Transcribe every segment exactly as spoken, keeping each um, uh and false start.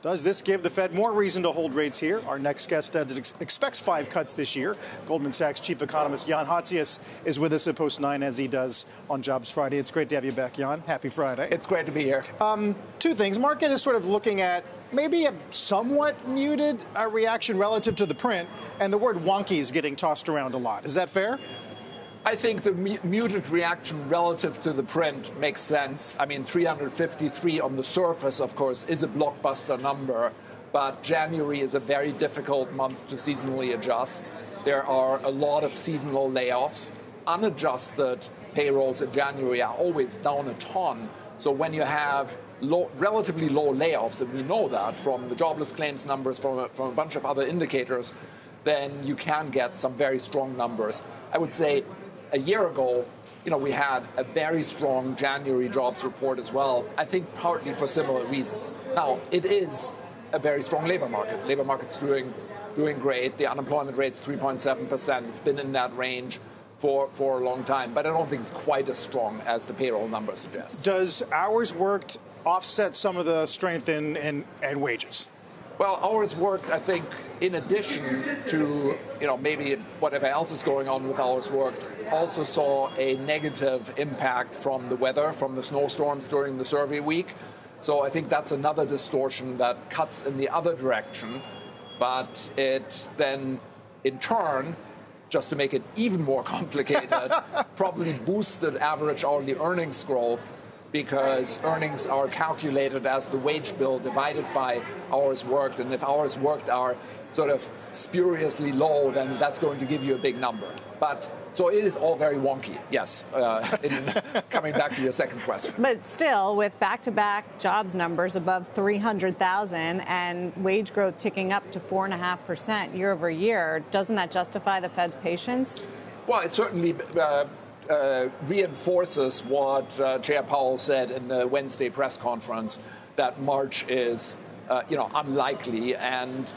Does this give the Fed more reason to hold rates here? Our next guest uh, expects five cuts this year. Goldman Sachs chief economist Jan Hatzius is with us at Post nine, as he does on Jobs Friday. It's great to have you back, Jan. Happy Friday. It's great to be here. Um, two things. Market is sort of looking at maybe a somewhat muted uh, reaction relative to the print, and the word wonky is getting tossed around a lot. Is that fair? I think the mu- muted reaction relative to the print makes sense. I mean, three hundred fifty-three on the surface, of course, is a blockbuster number, but January is a very difficult month to seasonally adjust. There are a lot of seasonal layoffs. Unadjusted payrolls in January are always down a ton. So when you have low, relatively low layoffs, and we know that from the jobless claims numbers, from a, from a bunch of other indicators, then you can get some very strong numbers. I would say a year ago, you know, we had a very strong January jobs report as well, I think partly for similar reasons. Now, it is a very strong labor market. Labor market's doing doing great. The unemployment rate's three point seven percent. It's been in that range for, for a long time, but I don't think it's quite as strong as the payroll number suggests. Does hours worked offset some of the strength in, in, in wages? Well, hours worked, I think, in addition to, you know, maybe whatever else is going on with hours worked, also saw a negative impact from the weather, from the snowstorms during the survey week. So I think that's another distortion that cuts in the other direction. But it then, in turn, just to make it even more complicated, probably boosted average hourly earnings growth, because earnings are calculated as the wage bill divided by hours worked. And if hours worked are sort of spuriously low, then that's going to give you a big number. But so it is all very wonky, yes, uh, in, coming back to your second question. But still, with back-to-back jobs numbers above three hundred thousand and wage growth ticking up to four point five percent year over year, doesn't that justify the Fed's patience? Well, it certainly Uh, Uh, reinforces what uh, Chair Powell said in the Wednesday press conference, that March is, uh, you know, unlikely. And,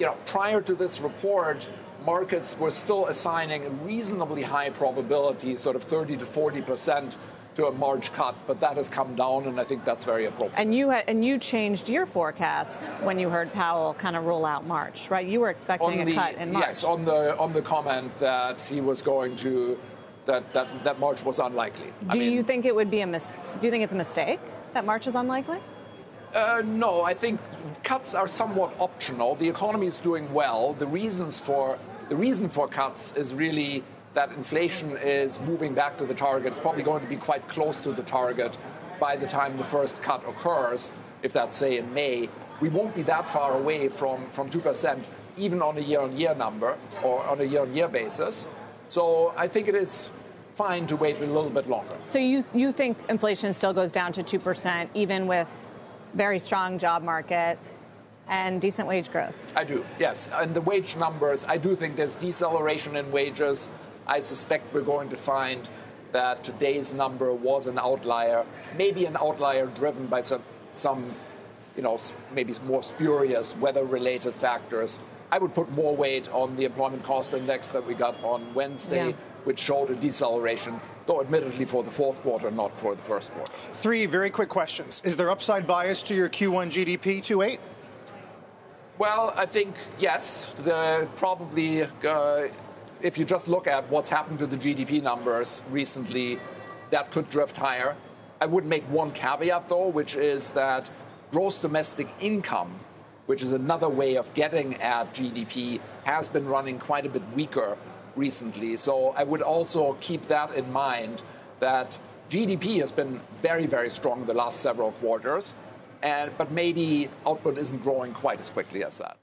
you know, prior to this report, markets were still assigning a reasonably high probability, sort of thirty to forty percent, to a March cut. But that has come down, and I think that's very appropriate. And you ha- and you changed your forecast when you heard Powell kind of rule out March, right? You were expecting the, a cut in March. Yes, on the on the comment that he was going to. That, that that March was unlikely. Do I mean, you think it would be a mis- Do you think it's a mistake that March is unlikely? Uh, no, I think cuts are somewhat optional. The economy is doing well. The reasons for the reason for cuts is really that inflation is moving back to the target. It's probably going to be quite close to the target by the time the first cut occurs, if that's say in May. We won't be that far away from from two percent, even on a year-on-year number or on a year-on-year basis. So I think it is fine to wait a little bit longer. So you, you think inflation still goes down to two percent, even with very strong job market and decent wage growth? I do, yes. And the wage numbers, I do think there's deceleration in wages. I suspect we're going to find that today's number was an outlier, maybe an outlier driven by some, some you know, maybe more spurious weather-related factors. I would put more weight on the employment cost index that we got on Wednesday, yeah. which showed a deceleration, though admittedly for the fourth quarter, not for the first quarter. Three very quick questions. Is there upside bias to your Q one G D P two point eight? Well, I think, yes. The, probably, uh, if you just look at what's happened to the G D P numbers recently, that could drift higher. I would make one caveat, though, which is that gross domestic income, which is another way of getting at G D P, has been running quite a bit weaker recently. So I would also keep that in mind, that G D P has been very, very strong the last several quarters, and but maybe output isn't growing quite as quickly as that.